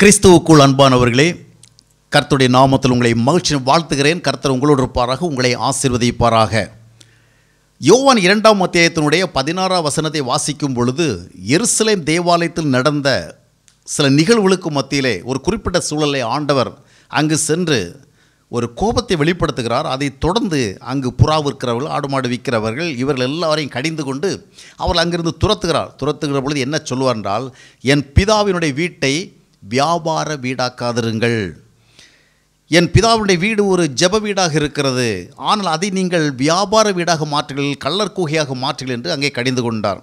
கிறிஸ்துவுக்குள் அன்பானவர்களே, கர்த்தருடைய நாமத்தில் உங்களை மகிழ்ச்சியுடன் வாழ்த்துகிறேன். கர்த்தர் உங்களோடு இருப்பாராக, உங்களை ஆசீர்வதிப்பாராக. யோவான் 2-ம் அத்தியாயத்தினுடைய 16-வது வசனத்தை வாசிக்கும் பொழுது, எருசலேம் தேவாலயத்தில் நடந்த சில நிகழ்வுகளுக்கு மத்தியிலே ஒரு குறிப்பிட்ட சூழலை ஆண்டவர் அங்கு சென்று ஒரு கோபத்தை வெளிப்படுத்துகிறார். அதை தொடர்ந்து அங்கு புறா விற்கிறவர்கள், ஆடு மாடு விற்கிறவர்கள், இவர்கள் எல்லாரையும் கடிந்து கொண்டு அவர்கள் அங்கிருந்து துரத்துகிற பொழுது என்ன சொல்வார் என்றால், என் பிதாவினுடைய வீட்டை வியாபார வீடாக்காதிருங்கள், என் பிதாவுடைய வீடு ஒரு ஜெப வீடாக இருக்கிறது, ஆனால் அதை நீங்கள் வியாபார வீடாக மாற்றுங்கள், கள்ளர் கூகையாக மாற்றுங்கள் என்று அங்கே கடிந்து கொண்டார்.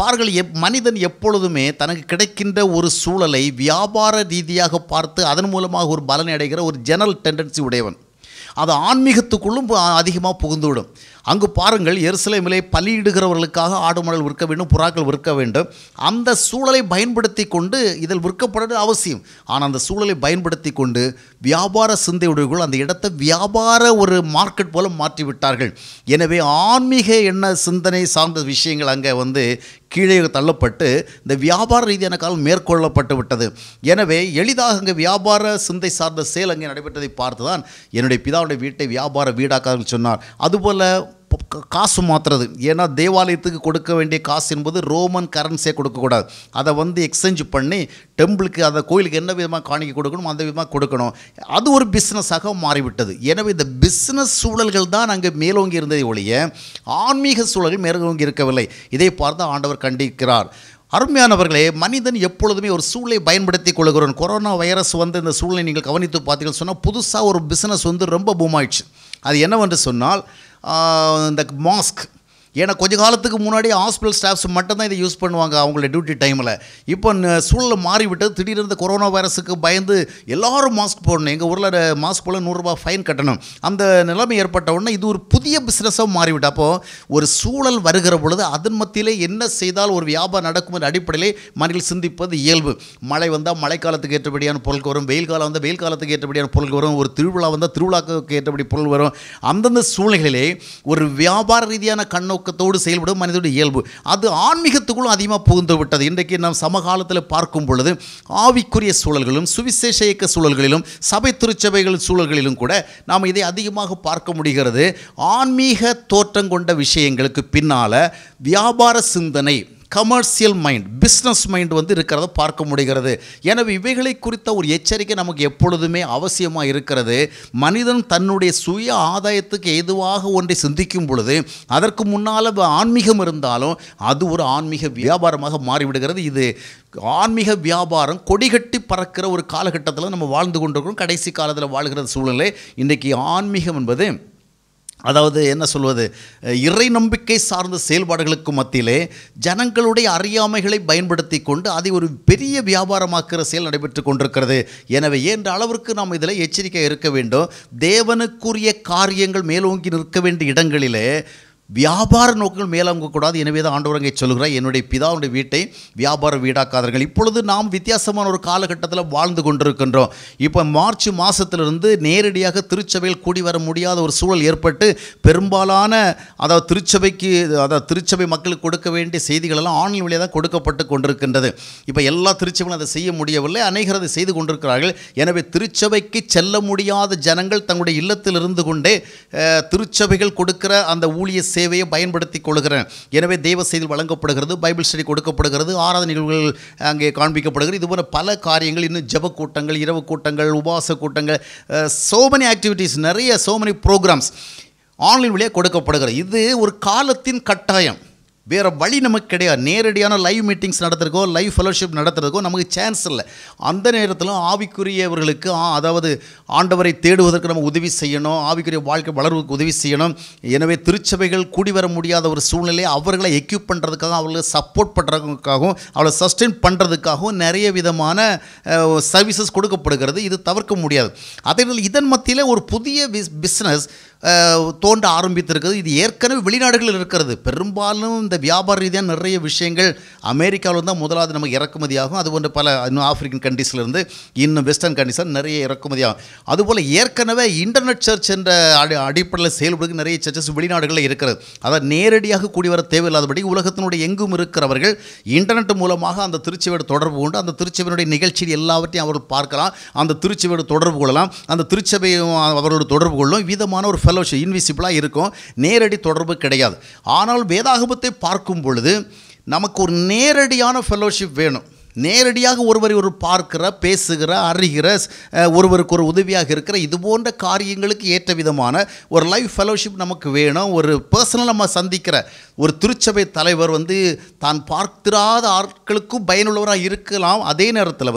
பார்கள், மனிதன் எப்பொழுதுமே தனக்கு கிடைக்கின்ற ஒரு சூழலை வியாபார ரீதியாக பார்த்து அதன் மூலமாக ஒரு பலனை அடைகிற ஒரு ஜெனரல் டெண்டன்சி உடையவன். அது ஆன்மீகத்துக்குள்ளும் அதிகமாக புகுந்துவிடும். அங்கு பாருங்கள், எருசலேமிலே பலியிடுகிறவர்களுக்காக ஆடு மாடுகள் விற்க வேண்டும், புறாக்கள் விற்க வேண்டும். அந்த சூழலை பயன்படுத்தி கொண்டு இதில் விற்கப்படுறது அவசியம். ஆனால் அந்த சூழலை பயன்படுத்தி கொண்டு வியாபார சிந்தையுடையவர்கள் அந்த இடத்தை வியாபார ஒரு மார்க்கெட் போல மாற்றிவிட்டார்கள். எனவே ஆன்மீக என்ன சிந்தனை சார்ந்த விஷயங்கள் அங்கே வந்து கீழே தள்ளப்பட்டு இந்த வியாபார ரீதியான காலம் மேற்கொள்ளப்பட்டு விட்டது. எனவே எளிதாக அங்கே வியாபார சிந்தை சார்ந்த செயல் அங்கே நடைபெற்றதை பார்த்து தான் என்னுடைய பிதாவுடைய வீட்டை வியாபார வீடாக்காதுன்னு சொன்னார். அதுபோல் காசு மாற்றுறது, ஏன்னா தேவாலயத்துக்கு கொடுக்க வேண்டிய காசு என்பது ரோமன் கரன்சியை கொடுக்கக்கூடாது. அதை வந்து எக்ஸ்சேஞ்ச் பண்ணி டெம்பிளுக்கு, அதை கோயிலுக்கு என்ன விதமாக காணிக்க கொடுக்கணும் அந்த விதமாக கொடுக்கணும். அது ஒரு பிஸ்னஸாக மாறிவிட்டது. எனவே இந்த பிஸ்னஸ் சூழல்கள் தான் அங்கே மேலோங்கி இருந்ததை ஒழிய ஆன்மீக சூழல்கள் மேலோங்கி இருக்கவில்லை. இதை பார்த்து ஆண்டவர் கண்டிக்கிறார். அருமையானவர்களே, மனிதன் எப்பொழுதுமே ஒரு சூழலை பயன்படுத்தி கொள்கிறோம். கொரோனா வைரஸ் வந்து இந்த சூழலை நீங்கள் கவனித்து பார்த்தீங்கன்னு சொன்னால், புதுசாக ஒரு பிஸ்னஸ் வந்து ரொம்ப பூமாயிடுச்சு. அது என்னவென்று சொன்னால், இந்த மாஸ்க். ஏன்னா கொஞ்ச காலத்துக்கு முன்னாடி ஹாஸ்பிட்டல் ஸ்டாஃப்ஸ் மட்டும்தான் இதை யூஸ் பண்ணுவாங்க அவங்களோட டியூட்டி டைமில். இப்போ சூழலை மாறிவிட்டது. திடீர்னு கொரோனா வைரஸுக்கு பயந்து எல்லோரும் மாஸ்க் போடணும். எங்கள் ஊரில் மாஸ்க் போல $100 ஃபைன் கட்டணும். அந்த நிலைமை ஏற்பட்ட உடனே இது ஒரு புதிய பிஸ்னஸாக மாறிவிட்டு, அப்போது ஒரு சூழல் வருகிற பொழுது அதன் மத்தியிலே என்ன செய்தால் ஒரு வியாபாரம் நடக்கும் என்ற அடிப்படையிலே மனிதர்கள் சிந்திப்பது இயல்பு. மழை வந்தால் மழை காலத்துக்கு ஏற்றபடியான பொருள் வரும், வெயில் காலம் வந்தால் வெயில் காலத்துக்கு ஏற்றபடியான பொருள் வரும், ஒரு திருவிழா வந்தால் திருவிழாவுக்கு ஏற்றபடி பொருள் வரும். அந்தந்த சூழ்நிலையிலே ஒரு வியாபார ரீதியான கண்ணோக்கு ோடு செயல்படும் மனிதனுடைய இயல்பு. அது ஆன்மீகத்துக்குள்ளும் அதிகமாக புகுந்து விட்டது. இன்றைக்கு நாம் சமகாலத்தில் பார்க்கும் பொழுது ஆவிக்குரிய சூழல்களும் சுவிசேஷ இயக்க சூழல்களிலும் சபை திருச்சபைகள் சூழல்களிலும் கூட நாம் இதை அதிகமாக பார்க்க முடிகிறது. ஆன்மீக தோற்றம் கொண்ட விஷயங்களுக்கு பின்னால் வியாபார சிந்தனை, கமர்ஷியல் மைண்ட், பிஸ்னஸ் மைண்ட் வந்து இருக்கிறத பார்க்க முடிகிறது. எனவே இவைகளை குறித்த ஒரு எச்சரிக்கை நமக்கு எப்பொழுதுமே அவசியமாக இருக்கிறது. மனிதன் தன்னுடைய சுய ஆதாயத்துக்கு எதுவாக ஒன்றை சிந்திக்கும் பொழுது அதற்கு முன்னால் ஆன்மீகம் இருந்தாலும் அது ஒரு ஆன்மீக வியாபாரமாக மாறிவிடுகிறது. இது ஆன்மீக வியாபாரம் கொடிகட்டி பறக்கிற ஒரு காலகட்டத்தில் நம்ம வாழ்ந்து கொண்டிருக்கிறோம். கடைசி காலத்தில் வாழ்கிற சூழ்நிலை. இன்றைக்கு ஆன்மீகம் என்பது, அதாவது என்ன சொல்வது, இறை நம்பிக்கை சார்ந்த செயல்பாடுகளுக்கு மத்தியிலே ஜனங்களுடைய அறியாமைகளை பயன்படுத்தி கொண்டு அதை ஒரு பெரிய வியாபாரமாக்குற செயல் நடைபெற்று கொண்டிருக்கிறது. எனவே என்ற அளவிற்கு நாம் இதில் எச்சரிக்கை இருக்க வேண்டும். தேவனுக்குரிய காரியங்கள் மேலோங்கி நிற்க வேண்டிய இடங்களிலே வியாபார நோக்கங்கள் மேலாங்கக்கூடாது. எனவே தான் ஆண்டவர் அங்கே சொல்கிறார், என்னுடைய பிதாவுடைய வீட்டை வியாபார வீடாக்காதீர்கள். இப்பொழுது நாம் வித்தியாசமான ஒரு காலகட்டத்தில் வாழ்ந்து கொண்டிருக்கின்றோம். இப்போ மார்ச் மாதத்திலிருந்து நேரடியாக திருச்சபையில் கூடி வர முடியாத ஒரு சூழல் ஏற்பட்டு பெரும்பாலான திருச்சபை மக்களுக்கு கொடுக்க வேண்டிய செய்திகளெல்லாம் ஆன்லைன் வழியாக தான் கொடுக்கப்பட்டு கொண்டிருக்கின்றது. இப்போ எல்லா திருச்சபையும் அதை செய்ய முடியவில்லை, அநேகர் அதை செய்து கொண்டிருக்கிறார்கள். எனவே திருச்சபைக்கு செல்ல முடியாத ஜனங்கள் தங்களுடைய இல்லத்தில் இருந்து கொண்டே திருச்சபைகள் கொடுக்கிற அந்த ஊழிய சேவையை பயன்படுத்தி கொள்கிறேன். எனவே தெய்வ செய்தி வழங்கப்படுகிறது, பைபிள் ஸ்டடி கொடுக்கப்படுகிறது, ஆராதனை நிகழ்வுகள் அங்கே காண்பிக்கப்படுகிறது. இதுபோல பல காரியங்கள், இன்னும் ஜெப கூட்டங்கள், இரவு கூட்டங்கள், உபவாச கூட்டங்கள், சோமனி ஆக்டிவிட்டீஸ், நிறைய சோமனி ப்ரோக்ராம்ஸ் ஆன்லைன் வழியாக கொடுக்கப்படுகிறது. இது ஒரு காலத்தின் கட்டாயம், வேறு வழி நமக்கு கிடையாது. நேரடியான லைவ் மீட்டிங்ஸ் நடத்துறதுக்கோ லைவ் ஃபெலோஷிப் நடத்துறதுக்கோ நமக்கு சான்ஸ் இல்லை. அந்த நேரத்தில் ஆவிக்குரியவர்களுக்கு அதாவது ஆண்டவரை தேடுவதற்கு நம்ம உதவி செய்யணும், ஆவிக்குரிய வாழ்க்கை வளர்வுக்கு உதவி செய்யணும். எனவே திருச்சபைகள் கூடி வர முடியாத ஒரு சூழ்நிலையை அவர்களை எக்யூப் பண்ணுறதுக்காக, அவர்களை சப்போர்ட் பண்ணுறதுக்காகவும், அவளை சஸ்டெயின் பண்ணுறதுக்காகவும் நிறைய விதமான சர்வீசஸ் கொடுக்கப்படுகிறது. இது தவிர்க்க முடியாது. அதே இதன் மத்தியில் ஒரு புதிய பிஸ்னஸ் தோன்ற ஆரம்பித்திருக்கிறது. இது ஏற்கனவே வெளிநாடுகளில் இருக்கிறது. பெரும்பாலும் இந்த வியாபார ரீதியாக நிறைய விஷயங்கள் அமெரிக்காவில் தான் முதலாவது நமக்கு இறக்குமதியாகும். அதுபோன்ற பல இன்னும் ஆப்பிரிக்கன் கண்ட்ரீஸ்லேருந்து இன்னும் வெஸ்டர்ன் கண்ட்ரீஸில் நிறைய இறக்குமதியாகும். அதுபோல் ஏற்கனவே இன்டர்நெட் சர்ச் என்ற அடிப்படையில் செயல்படுக்கு நிறைய சர்ச்சஸ் வெளிநாடுகளில் இருக்கிறது. அதை நேரடியாக கூடி வர தேவையில்லாதபடி உலகத்தினுடைய எங்கும் இருக்கிறவர்கள் இன்டர்நெட் மூலமாக அந்த திருச்சியோட தொடர்பு கொண்டு அந்த திருச்சபையினுடைய நிகழ்ச்சியில் எல்லாவற்றையும் அவர்கள் பார்க்கலாம். அந்த திருச்சபையோட தொடர்பு கொள்ளலாம். அந்த திருச்சபையும் அவரோட தொடர்பு கொள்ளும் விதமான ஒரு ஃபெலோஷிப் இன்விசிபிளாக இருக்கும். நேரடி தொடர்பு கிடையாது. ஆனால் வேதாகமத்தை பார்க்கும் பொழுது நமக்கு ஒரு நேரடியான ஃபெலோஷிப் வேணும். நேரடியாக ஒருவரை ஒரு பார்க்கிற, பேசுகிற, அறிகிற, ஒருவருக்கு ஒரு உதவியாக இருக்கிற இது போன்ற காரியங்களுக்கு ஏற்ற விதமான ஒரு லைஃப் ஃபெலோஷிப் நமக்கு வேணும். ஒரு பர்சனல் நம்ம சந்திக்கிற ஒரு திருச்சபை தலைவர் தான் பார்த்திராத ஆட்களுக்கும் பயனுள்ளவராக இருக்கலாம். அதே நேரத்தில்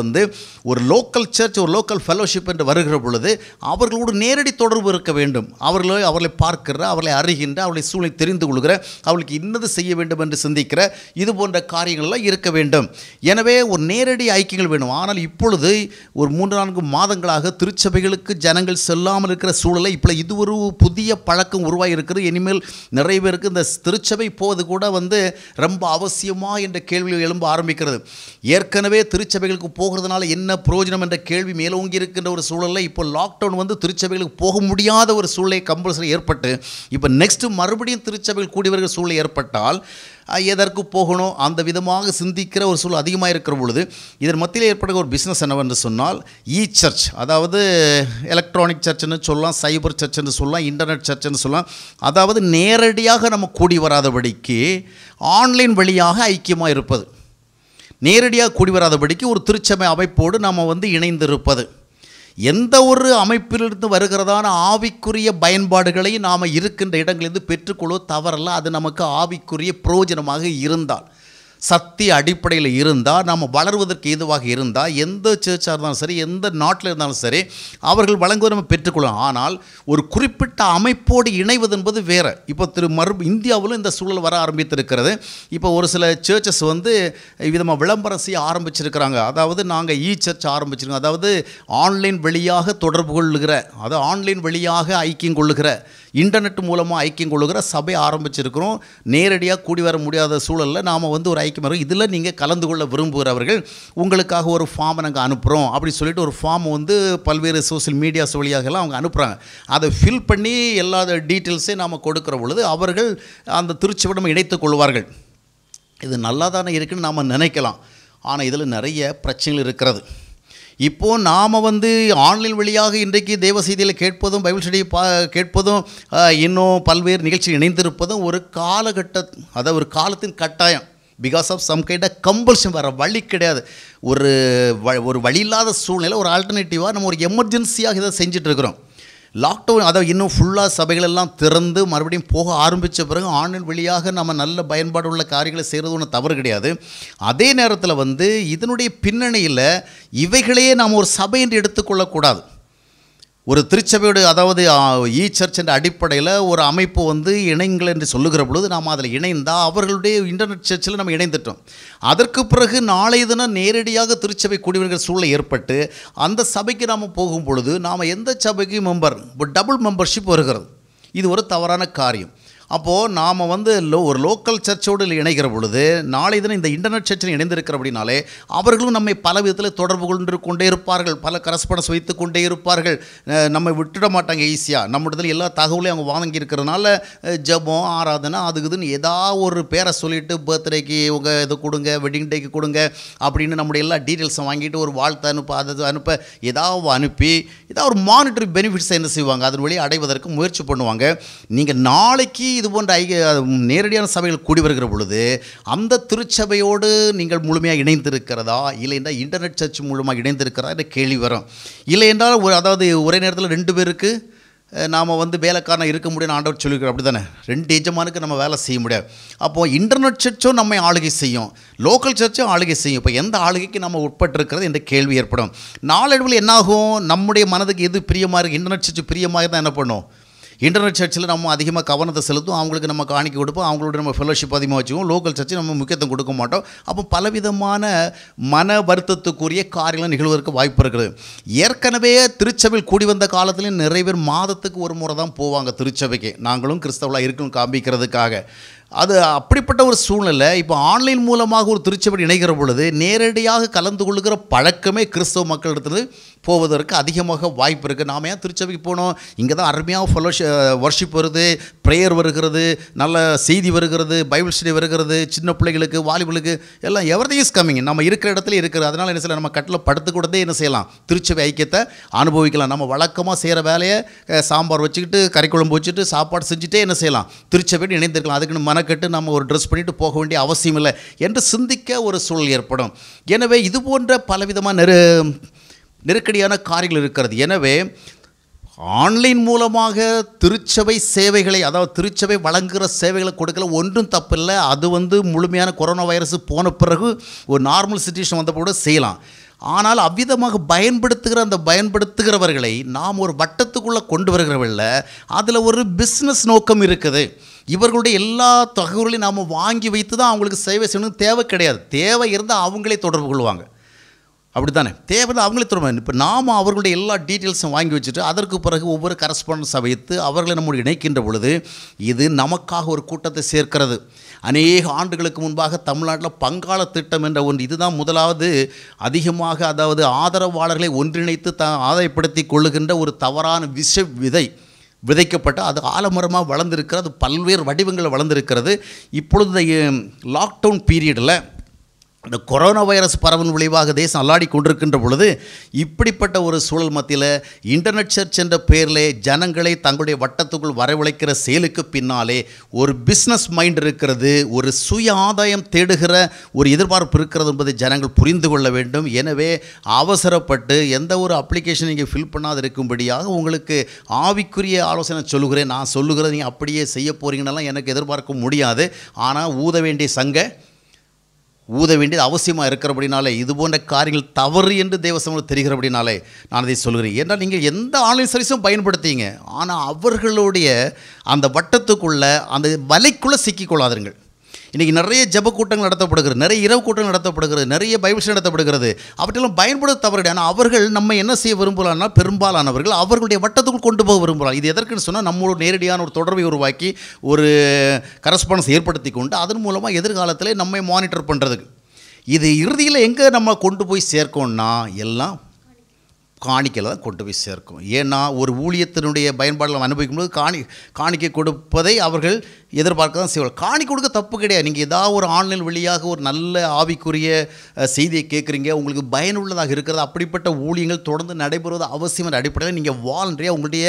ஒரு லோக்கல் சர்ச், ஒரு லோக்கல் ஃபெலோஷிப் என்று வருகிற பொழுது அவர்களோடு நேரடி தொடர்பு இருக்க வேண்டும். அவர்களை பார்க்கிற, அவர்களை அறிகின்ற, அவர்களை சூழ்நிலை தெரிந்து கொள்கிற, அவர்களுக்கு இன்னது செய்ய வேண்டும் என்று சிந்திக்கிற இது போன்ற காரியங்கள்லாம் இருக்க வேண்டும். எனவே ஒரு நேரடி ஐக்கியங்கள் வேணும். ஆனால் இப்பொழுது ஒரு 3-4 மாதங்களாக திருச்சபைகளுக்கு ஜனங்கள் செல்லாமல் இருக்கிற சூழலை இப்போ இது ஒரு புதிய பழக்கம் உருவாகி இருக்கிறது. இனிமேல் நிறைய பேருக்கு இந்த திருச்சபை போவது கூட ரொம்ப அவசியமா என்ற கேள்வி எழும்ப ஆரம்பிக்கிறது. ஏற்கனவே திருச்சபைகளுக்கு போகிறதுனால என்ன பிரயோஜனம் என்ற கேள்வி மேலோங்கி இருக்கின்ற ஒரு சூழலில் இப்போ லாக்டவுன் திருச்சபைகளுக்கு போக முடியாத ஒரு சூழலை கம்பல்சரி ஏற்பட்டு இப்போ நெக்ஸ்ட் மறுபடியும் திருச்சபைகள் கூடி வருகிற சூழல் ஏற்பட்டால் எதற்கு போகணும் அந்த விதமாக சிந்திக்கிற ஒரு சூழல் அதிகமாக இருக்கிற பொழுது இதன் மத்தியில் ஏற்படுகிற ஒரு பிஸ்னஸ் என்னவென்று சொன்னால் இ சர்ச், அதாவது எலக்ட்ரானிக் சர்ச்னு சொல்லலாம், சைபர் சர்ச்னு சொல்லலாம், இன்டர்நெட் சர்ச்னு சொல்லலாம். அதாவது நேரடியாக நம்ம கூடி வராதபடிக்கு ஆன்லைன் வழியாக ஐக்கியமாக இருப்பது, நேரடியாக கூடி வராதபடிக்கு ஒரு திருச்சபை அமைப்போடு நாம் இணைந்திருப்பது, எந்த ஒரு அமைப்பிலிருந்து வருகிறதான ஆவிக்குரிய பயன்பாடுகளை நாம் இருக்கின்ற இடங்களிலிருந்து பெற்றுக்கொள்ள தவறல்ல. அது நமக்கு ஆவிக்குரிய பிரயோஜனமாக இருந்தால், சக்தி அடிப்படையில் இருந்தால், நாம் வளர்வதற்கு ஏதுவாக இருந்தால், எந்த சர்ச்சாக இருந்தாலும் சரி, எந்த நாட்டில் இருந்தாலும் சரி, அவர்கள் வழங்குவதை நம்ம பெற்றுக்கொள்ளலாம். ஆனால் ஒரு குறிப்பிட்ட அமைப்போடு இணைவது என்பது வேறு. இப்போ இந்தியாவிலும் இந்த சூழல் வர ஆரம்பித்திருக்கிறது. இப்போ ஒரு சில சர்ச்சஸ் விதமாக விளம்பரம் செய்ய ஆரம்பிச்சிருக்கிறாங்க. அதாவது நாங்கள் இ சர்ச் ஆரம்பிச்சிருக்கோம், அதாவது ஆன்லைன் வழியாக தொடர்பு கொள்ளுகிற, அதாவது ஆன்லைன் வழியாக ஐக்கியம் கொள்ளுகிற, இன்டர்நெட் மூலமாக ஐக்கியம் கொள்ளுகிற சபை ஆரம்பிச்சிருக்கிறோம். நேரடியாக கூடி வர முடியாத சூழலில் நாம் ஒரு இதில் நீங்கள் கலந்து கொள்ள விரும்புகிறவர்கள் உங்களுக்காக ஒரு ஃபார்மை நாங்கள் அனுப்புகிறோம் அப்படின்னு சொல்லிட்டு ஒரு ஃபார்ம் பல்வேறு சோசியல் மீடியாஸ் வழியாகலாம் அவங்க அனுப்புகிறாங்க. அதை ஃபில் பண்ணி எல்லா டீட்டெயில்ஸையும் நாம் கொடுக்குற பொழுது அவர்கள் அந்த திருச்சியுடன் இணைத்துக் கொள்வார்கள். இது நல்லா தானே இருக்குன்னு நாம் நினைக்கலாம். ஆனால் இதில் நிறைய பிரச்சனைகள் இருக்கிறது. இப்போது நாம் ஆன்லைன் வழியாக இன்றைக்கு தேவ செய்தியில் கேட்பதும், பைபிள் ஸ்டடி கேட்பதும், இன்னும் பல்வேறு நிகழ்ச்சியில் இணைந்திருப்பதும் ஒரு அதாவது ஒரு காலத்தின் கட்டாயம், because of some kind of compulsion. வேறு வழி கிடையாது. ஒரு வழி இல்லாத சூழ்நிலை, ஒரு ஆல்டர்னேட்டிவாக நம்ம ஒரு எமர்ஜென்சியாக இதை செஞ்சிட்ருக்கிறோம். லாக்டவுன் அதாவது இன்னும் ஃபுல்லாக சபைகளெல்லாம் திறந்து மறுபடியும் போக ஆரம்பித்த பிறகு ஆன்லைன் வழியாக நம்ம நல்ல பயன்பாடு உள்ள காரியங்களை செய்கிறது ஒன்று தவறு கிடையாது. அதே நேரத்தில் இதனுடைய பின்னணியில் இவைகளையே நாம் ஒரு சபை என்று எடுத்துக்கொள்ளக்கூடாது. ஒரு திருச்சபையோட அதாவது இ சர்ச் என்ற அடிப்படையில் ஒரு அமைப்பு இணைங்கள் என்று சொல்லுகிற பொழுது நாம் அதில் இணைந்தால் அவர்களுடைய இன்டர்நெட் சர்ச்சில் நம்ம இணைந்துட்டோம். அதற்கு பிறகு நாளைய தினம் நேரடியாக திருச்சபை கூடிவருகிற சூழலை ஏற்பட்டு அந்த சபைக்கு நாம் போகும் பொழுது நாம் எந்த சபைக்கு மெம்பர், இப்போ டபுள் மெம்பர்ஷிப் வருகிறது. இது ஒரு தவறான காரியம். அப்போது நாம் ஒரு லோக்கல் சர்ச்சோடு இணைகிற பொழுது நாளை தினம் இந்த இன்டர்நெட் சர்ச்சில் இணைந்திருக்கிற அப்படின்னாலே அவர்களும் நம்மை பல விதத்தில் தொடர்பு கொண்டே இருப்பார்கள், பல கரஸ்பாண்டன்ஸ் வைத்து கொண்டே இருப்பார்கள். நம்ம விட்டுட மாட்டாங்க ஈஸியாக. நம்மிடத்தில் எல்லா தகவலையும் அவங்க வாங்கி இருக்கிறதுனால ஜபம், ஆராதனை, அதுக்குதுன்னு ஏதாவது ஒரு பேரை சொல்லிவிட்டு பர்த்டேக்கு உங்கள் இதை கொடுங்க, வெட்டிங் டேக்கு கொடுங்க அப்படின்னு நம்முடைய எல்லா டீட்டெயில்ஸும் வாங்கிட்டு ஒரு வாழ்த்து அனுப்ப, அதை அனுப்ப, ஏதாவது அனுப்பி ஏதாவது ஒரு மானிட்டரி பெனிஃபிட்ஸை என்ன செய்வாங்க, அதன் வழியை அடைவதற்கு முயற்சி பண்ணுவாங்க. நீங்கள் நாளைக்கு இது போன்ற நேரடியான சபைகள் கூடி வருகிற பொழுது அந்த திருச்சபையோடு நீங்கள் முழுமையாக இணைந்திருக்கிறதா, இல்லை என்றால் இன்டர்நெட் சர்ச் மூலமாக இணைந்திருக்கிறதா என்ற கேள்வி வரும். இல்லை என்றால் அதாவது ஒரே நேரத்தில் 2 பேருக்கு நாம் வேலைக்காரனாக இருக்க முடியும்னு ஆண்டவர் சொல்லியிருக்கிறோம், அப்படி தானே? 2 எஜமானுக்கு நம்ம வேலை செய்ய முடியாது. அப்போது இன்டர்நெட் சர்ச்சும் நம்மை ஆளுகை செய்யும், லோக்கல் சர்ச்சும் ஆளுகை செய்யும். இப்போ எந்த ஆளுகைக்கு நம்ம உட்பட்டிருக்கிறது என்ற கேள்வி ஏற்படும். நாளடைவில் என்னாகும், நம்முடைய மனதுக்கு எது பிரியமாக இருக்குது, இன்டர்நெட் சர்ச் பிரியமாக தான் என்ன பண்ணும், இன்டர்நெட் சர்ச்சில் நம்ம அதிகமாக கவனத்தை செலுத்தும், அவங்களுக்கு நம்ம காணிக்க கொடுப்போம், அவங்களோட நம்ம ஃபெலோஷிப் அதிகமாக வச்சுக்கோம். லோக்கல் சர்ச்சு நம்ம முக்கியத்துவம் கொடுக்க மாட்டோம். அப்போ பலவிதமான மன வருத்தத்துக்குரிய காரியங்கள் நிகழ்வதற்கு வாய்ப்பு இருக்குது. ஏற்கனவே திருச்சபையில் கூடி வந்த காலத்துலேயும் நிறைய பேர் மாதத்துக்கு ஒரு முறை தான் போவாங்க திருச்சபைக்கு, நாங்களும் கிறிஸ்தவளாக இருக்கணும் காமிக்கிறதுக்காக. அது அப்படிப்பட்ட ஒரு சூழ்நிலை இப்போ ஆன்லைன் மூலமாக ஒரு திருச்சபடி இணைகிற பொழுது நேரடியாக கலந்து கொள்ளுகிற பழக்கமே கிறிஸ்தவ மக்கள் எடுத்து போவதற்கு அதிகமாக வாய்ப்பு இருக்குது. நாம் ஏன் திருச்சபைக்கு போனோம், இங்கே தான் அருமையாக வர்ஷிப் வருது, ப்ரேயர் வருகிறது, நல்ல செய்தி வருகிறது, பைபிள் ஸ்டடி வருகிறது, சின்ன பிள்ளைகளுக்கு வாலிபர்களுக்கு எல்லாம் எவரிதிங் இஸ் கம்மிங். நம்ம இருக்கிற இடத்துல இருக்கிறது, அதனால் என்ன செய்யலாம், நம்ம கட்டில் படுத்துக்கூடதே என்ன செய்யலாம், திருச்சபை ஐக்கியத்தை அனுபவிக்கலாம். நம்ம வழக்கமாக செய்கிற வேலையை சாம்பார் வச்சுக்கிட்டு கறிக்குழம்பு வச்சுட்டு சாப்பாடு செஞ்சுட்டே என்ன செய்யலாம், திருச்சபையில் இணைந்திருக்கலாம். அதுக்குன்னு கட்டு நம்ம ஒரு ட்ரெஸ் பண்ணிட்டு போக வேண்டிய அவசியம் இல்லை என்று சிந்திக்க ஒரு சூழல் ஏற்படும். எனவே இது போன்ற பலவிதமான நெருக்கடியான காரியங்கள் இருக்கிறது. எனவே ஆன்லைன் மூலமாக திருச்சபை சேவைகளை, அதாவது திருச்சபை வழங்குகிற சேவைகளை கொடுக்கல ஒன்றும் தப்பில்லை. அது முழுமையான கொரோனா வைரஸ் போன பிறகு ஒரு நார்மல் சிச்சுவேஷன் வந்த கூட செய்யலாம். ஆனால் அவ்விதமாக பயன்படுத்துகிறவர்களை நாம் ஒரு வட்டத்துக்குள்ளே கொண்டு வருகிறவர்கள, அதில் ஒரு பிஸ்னஸ் நோக்கம் இருக்குது. இவர்களுடைய எல்லா தகவல்களையும் நாம் வாங்கி வைத்து தான் அவங்களுக்கு சேவை செய்யணும் தேவை கிடையாது. தேவை இருந்தால் அவங்களே தொடர்பு கொள்வாங்க, அப்படி தானே? தேவை இருந்தால் அவங்களே தொடர்பு. இப்போ நாம் அவர்களுடைய எல்லா டீட்டெயில்ஸும் வாங்கி வச்சுட்டு அதற்கு பிறகு ஒவ்வொரு கரஸ்பாண்டன்ஸை வைத்து அவர்களை நம்முடைய இணைக்கின்ற பொழுது இது நமக்காக ஒரு கூட்டத்தை சேர்க்கிறது. அநேக ஆண்டுகளுக்கு முன்பாக தமிழ்நாட்டில் பங்காள திட்டம் என்ற ஒன்று, இதுதான் முதலாவது அதிகமாக அதாவது ஆதரவாளர்களை ஒன்றிணைத்து ஆதாயப்படுத்தி கொள்ளுகின்ற ஒரு தவறான விஷ விதை விதைக்கப்பட்ட, அது ஆலமரமாக வளர்ந்திருக்கிறது, பல்வேறு வடிவங்கள் வளர்ந்திருக்கிறது. இப்பொழுது லாக்டவுன் பீரியடில் இந்த கொரோனா வைரஸ் பரவல் விளைவாக தேசம் அல்லாடி கொண்டிருக்கின்ற பொழுது இப்படிப்பட்ட ஒரு சூழல் மத்தியில் இன்டர்நெட் சர்ச் என்ற பெயரிலே ஜனங்களை தங்களுடைய வட்டத்துக்குள் வரவழைக்கிற செயலுக்கு பின்னாலே ஒரு பிஸ்னஸ் மைண்ட் இருக்கிறது, ஒரு சுய ஆதாயம் தேடுகிற ஒரு எதிர்பார்ப்பு இருக்கிறது என்பதை ஜனங்கள் புரிந்து கொள்ள வேண்டும். எனவே அவசரப்பட்டு எந்த ஒரு அப்ளிகேஷன் நீங்கள் ஃபில் பண்ணாது இருக்கும்படியாக உங்களுக்கு ஆவிக்குரிய ஆலோசனை சொல்லுகிறேன். நான் சொல்லுகிறேன், நீங்கள் அப்படியே செய்ய போகிறீங்கன்னெல்லாம் எனக்கு எதிர்பார்க்க முடியாது. ஆனால் ஊத வேண்டிய சங்கை ஊத வேண்டியது அவசியமாக இருக்கிறபடினாலே, இது போன்ற காரியங்கள் தவறு என்று தேவசமூகம் தெரிகிறபடினாலே நான் இதை சொல்கிறேன். ஏன்னால் நீங்கள் எந்த ஆன்லைன் சர்வீஸும் பயன்படுத்திங்க, ஆனால் அவர்களுடைய அந்த வட்டத்துக்குள்ளே அந்த வலைக்குள்ளே சிக்கிக்கொள்ளாதீர்கள். இன்றைக்கி நிறைய ஜப கூட்டங்கள் நடத்தப்படுகிறது, நிறைய இரவு கூட்டங்கள் நடத்தப்படுகிறது, நிறைய பைபிள்ஸ் நடத்தப்படுகிறது. அவற்றெல்லாம் பயன்படுத்த தவறுடைய, ஆனால் அவர்கள் நம்ம என்ன செய்ய விரும்பலாம்னா பெரும்பாலானவர்கள் அவர்களுடைய வட்டத்துக்குள் கொண்டு போக விரும்பலாம். இது எதற்குன்னு சொன்னால் நம்மளோட நேரடியான ஒரு தொடர்பை உருவாக்கி ஒரு கரஸ்பாண்டன்ஸ் ஏற்படுத்தி கொண்டு அதன் மூலமாக எதிர்காலத்தில் நம்மை மானிட்டர் பண்ணுறதுக்கு. இது இறுதியில் எங்கே நம்ம கொண்டு போய் சேர்க்கோம்னா எல்லாம் காணிக்கையில் தான் கொண்டு போய் சேர்க்கும். ஏன்னா ஒரு ஊழியத்தினுடைய பயன்பாடுகளை அனுபவிக்கும்போது காணிக்கை கொடுப்பதை அவர்கள் எதிர்பார்க்க தான் செய்வார்கள். காணிக்கை கொடுக்க தப்பு கிடையாது. நீங்கள் ஏதாவது ஒரு ஆன்லைன் வழியாக ஒரு நல்ல ஆவிக்குரிய செய்தியை கேட்குறீங்க, உங்களுக்கு பயனுள்ளதாக இருக்கிறது, அப்படிப்பட்ட ஊழியங்கள் தொடர்ந்து நடைபெறுவது அவசியம். அடிப்படையில் நீங்கள் வாலண்டரியாக உங்களுடைய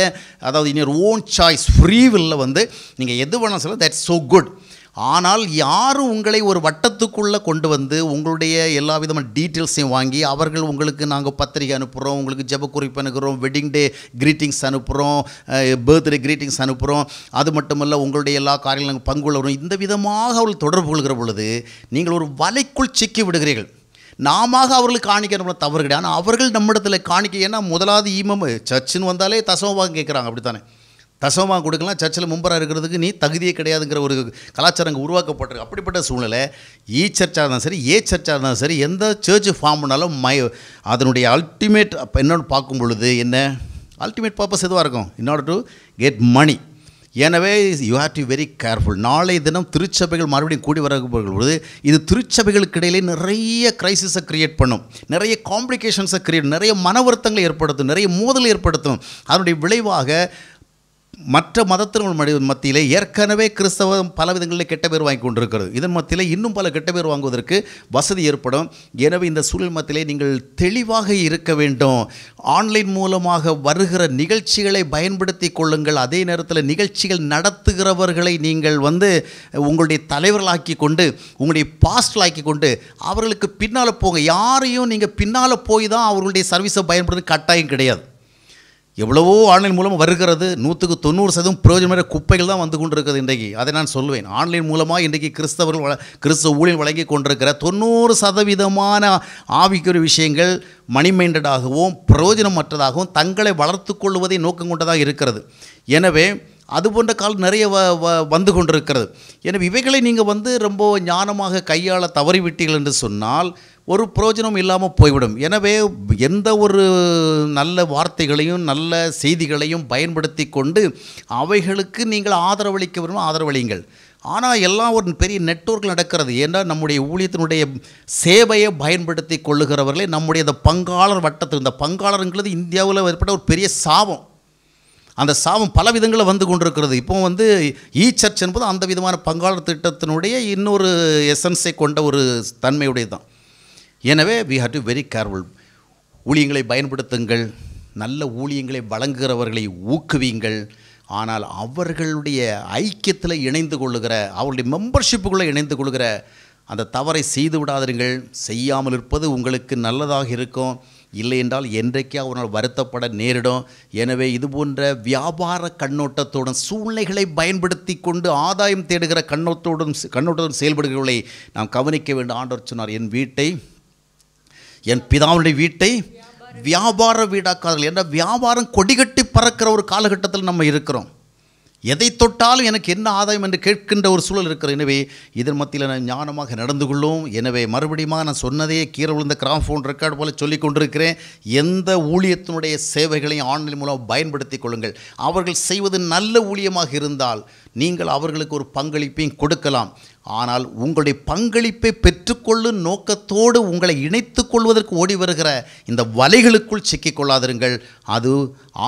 அதாவது இன்னொரு ஓன் சாய்ஸ் ஃப்ரீ வில்லில் நீங்கள் எது வேணாலும் சொல்ல, தட்ஸ் ஸோ குட். ஆனால் யாரும் உங்களை ஒரு வட்டத்துக்குள்ளே கொண்டு வந்து உங்களுடைய எல்லா விதமான டீட்டெயில்ஸையும் வாங்கி அவர்கள் உங்களுக்கு நாங்கள் பத்திரிகை அனுப்புகிறோம், உங்களுக்கு ஜெப குறிப்பு அனுப்புகிறோம், வெட்டிங் டே க்ரீட்டிங்ஸ் அனுப்புகிறோம், பர்த்டே க்ரீட்டிங்ஸ் அனுப்புகிறோம், அது மட்டுமல்ல உங்களுடைய எல்லா காரியங்களும் நாங்கள் பங்குள்ளவரும், இந்த விதமாக அவர்கள் தொடர்பு கொள்கிற பொழுது நீங்கள் ஒரு வலைக்குள் சிக்கி விடுகிறீர்கள். நாம அவர்களுக்கு காணிக்க நம்மளை தவறு கிடையாது, ஆனால் அவர்கள் நம்மிடத்தில் காணிக்க. ஏன்னா முதலாவது ஈமம் சர்ச்சுன்னு வந்தாலே தசமமாக கேட்குறாங்க, அப்படி தானே? தசமாக கொடுக்கலாம், சர்ச்சில் மும்பராக இருக்கிறதுக்கு நீ தகுதியே கிடையாதுங்கிற ஒரு கலாச்சாரங்கள் உருவாக்கப்பட்டிருக்கு. அப்படிப்பட்ட சூழ்நிலை ஈ சர்ச்சாக இருந்தாலும் சரி, ஏ சர்ச்சாக இருந்தாலும் சரி, எந்த சர்ச் ஃபார்ம் பண்ணாலும் அதனுடைய அல்டிமேட் என்னென்னு பார்க்கும் பொழுது என்ன அல்டிமேட் பர்பஸ் எதுவாக இருக்கும், in order to get money. எனவே you have to very careful. நாளை தினம் திருச்சபைகள் மறுபடியும் கூடி வரப்பொழுது இது திருச்சபைகளுக்கு இடையிலே நிறைய கிரைசிஸை க்ரியேட் பண்ணும், நிறைய காம்ப்ளிகேஷன்ஸை க்ரியேட், நிறைய மன வருத்தங்களை ஏற்படுத்தும், நிறைய மோதலை ஏற்படுத்தும். அதனுடைய விளைவாக மற்ற மதத்தின் மத்தியிலே ஏற்கனவே கிறிஸ்தவம் பல விதங்களில் கெட்ட பேர் வாங்கி கொண்டிருக்கிறது. இதன் மத்தியிலே இன்னும் பல கெட்ட பேர் வாங்குவதற்கு வசதி ஏற்படும். எனவே இந்த சூழல் மத்தியிலே நீங்கள் தெளிவாக இருக்க வேண்டும். ஆன்லைன் மூலமாக வருகிற நிகழ்ச்சிகளை பயன்படுத்தி கொள்ளுங்கள். அதே நேரத்தில் நிகழ்ச்சிகள் நடத்துகிறவர்களை நீங்கள் உங்களுடைய தலைவர்களாக்கி கொண்டு உங்களுடைய பாஸ்டராக்கி கொண்டு அவர்களுக்கு பின்னால் போக, யாரையும் நீங்கள் பின்னால் போய் தான் அவர்களுடைய சர்வீஸை பயன்படுத்த கட்டாயம் கிடையாது. எவ்வளவோ ஆன்லைன் மூலம் வருகிறது, 100% பிரயோஜனமான குப்பைகள் தான் வந்து கொண்டிருக்கிறது இன்றைக்கு. அதை நான் சொல்வேன், ஆன்லைன் மூலமாக இன்றைக்கு கிறிஸ்தவ ஊழியர் வழங்கி கொண்டிருக்கிற 90% ஆவிக்குரிய விஷயங்கள் மணி மைண்டடாகவும் பிரயோஜனமற்றதாகவும் தங்களை வளர்த்து கொள்வதை நோக்கம் கொண்டதாக இருக்கிறது. எனவே அதுபோன்ற கால் நிறைய வந்து கொண்டிருக்கிறது. எனவே இவைகளை நீங்கள் வந்து ரொம்ப ஞானமாக கையாள தவறிவிட்டீர்கள் என்று சொன்னால் ஒரு பிரயோஜனம் இல்லாமல் போய்விடும். எனவே எந்த ஒரு நல்ல வார்த்தைகளையும் நல்ல செய்திகளையும் பயன்படுத்தி கொண்டு அவைகளுக்கு நீங்கள் ஆதரவளிக்க விரும்பும் ஆதரவளியுங்கள். ஆனால் எல்லாம் ஒரு பெரிய நெட்வொர்க்கில் நடக்கிறது. ஏன்றால் நம்முடைய ஊழியத்தினுடைய சேவையை பயன்படுத்தி கொள்ளுகிறவர்களே நம்முடைய இந்த பங்காளர் வட்டத்தில், இந்த பங்காளருங்கிறது இந்தியாவில் ஏற்பட்ட ஒரு பெரிய சாபம். அந்த சாபம் பல விதங்களில் வந்து கொண்டிருக்கிறது. இப்போ வந்து ஈ சர்ச் என்பது அந்த விதமான பங்காளர் திட்டத்தினுடைய இன்னொரு எசன்ஸை கொண்ட ஒரு தன்மையுடையதான். எனவே we have to very careful. ஊழியங்களை பயன்படுத்துங்கள், நல்ல ஊழியங்களை வழங்குகிறவர்களை ஊக்குவியுங்கள். ஆனால் அவர்களுடைய ஐக்கியத்தில் இணைந்து கொள்ளுகிற, அவருடைய மெம்பர்ஷிப்புக்குள்ளே இணைந்து கொள்கிற அந்த தவறை செய்து விடாதீர்கள். செய்யாமல் இருப்பது உங்களுக்கு நல்லதாக இருக்கும். இல்லை என்றால் என்றைக்கே அவனால் வருத்தப்பட நேரிடும். எனவே இது போன்ற வியாபார கண்ணோட்டத்துடன் சூழ்நிலைகளை பயன்படுத்தி கொண்டு ஆதாயம் தேடுகிற கண்ணோட்டத்துடன் செயல்படுகிறவர்களை நாம் கவனிக்க வேண்டும். ஆண்டவர் சொன்னார், என் வீட்டை, என் பிதாவுடைய வீட்டை வியாபார வீடாக்காதீர்கள். என்ற வியாபாரம் கொடிகட்டி பறக்கிற ஒரு காலகட்டத்தில் நம்ம இருக்கிறோம். எதை தொட்டாலும் எனக்கு என்ன ஆதாயம் என்று கேட்கின்ற ஒரு சூழல் இருக்கிறது. எனவே இதன் மத்தியில் நான் ஞானமாக நடந்து கொள்ளும். எனவே மறுபடியும் நான் சொன்னதே கீழே விழுந்த கிராமஃபோன் ரெக்கார்டு போல சொல்லி கொண்டிருக்கிறேன். எந்த ஊழியத்தினுடைய சேவைகளையும் ஆன்லைன் மூலம் பயன்படுத்தி கொள்ளுங்கள். அவர்கள் செய்வது நல்ல ஊழியமாக இருந்தால் நீங்கள் அவர்களுக்கு ஒரு பங்களிப்பையும் கொடுக்கலாம். ஆனால் உங்களுடைய பங்களிப்பை பெற்றுக்கொள்ளும் நோக்கத்தோடு உங்களை இணைத்து கொள்வதற்கு ஓடி வருகிற இந்த வலைகளுக்குள் சிக்கிக்கொள்ளாதிருங்கள். அது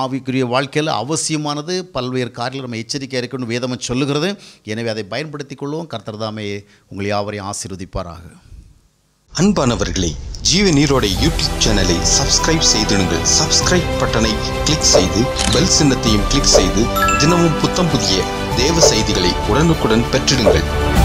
ஆவிக்குரிய வாழ்க்கையில் அவசியமானது. பல்வேறு காரியங்கள் நம்ம எச்சரிக்கையாக இருக்கணும்னு வேதம் சொல்லுகிறது. எனவே அதை பயன்படுத்தி கொள்வோம். கர்த்தர் தாமே உங்களை யாவரையும் ஆசீர்வதிப்பாராக. அன்பானவர்களே, ஜீவ நீரோட யூடியூப் சேனலை சப்ஸ்கிரைப் செய்திடுங்கள். சப்ஸ்கிரைப் பட்டனை கிளிக் செய்து பெல் சின்னத்தையும் கிளிக் செய்து தினமும் புத்தம் புதிய தேவ செய்திகளை உடனுக்குடன் பெற்றிடுங்கள்.